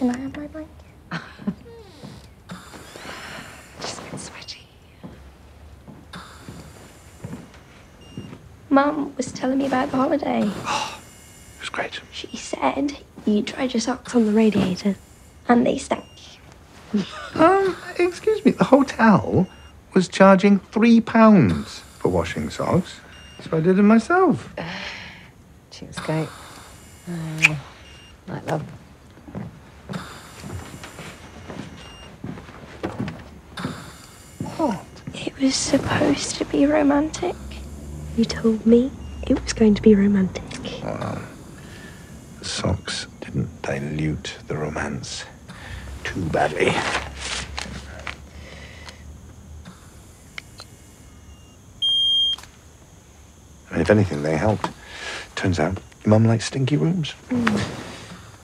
Can I have my blanket? Just been sweaty. Mum was telling me about the holiday. Oh, it was great. She said you dried your socks on the radiator and they stank. Excuse me, the hotel was charging £3 for washing socks, so I did it myself. She was great. Night, love. What? It was supposed to be romantic. You told me it was going to be romantic. Socks didn't dilute the romance too badly. I mean, if anything, they helped. Turns out your mum likes stinky rooms. Mm.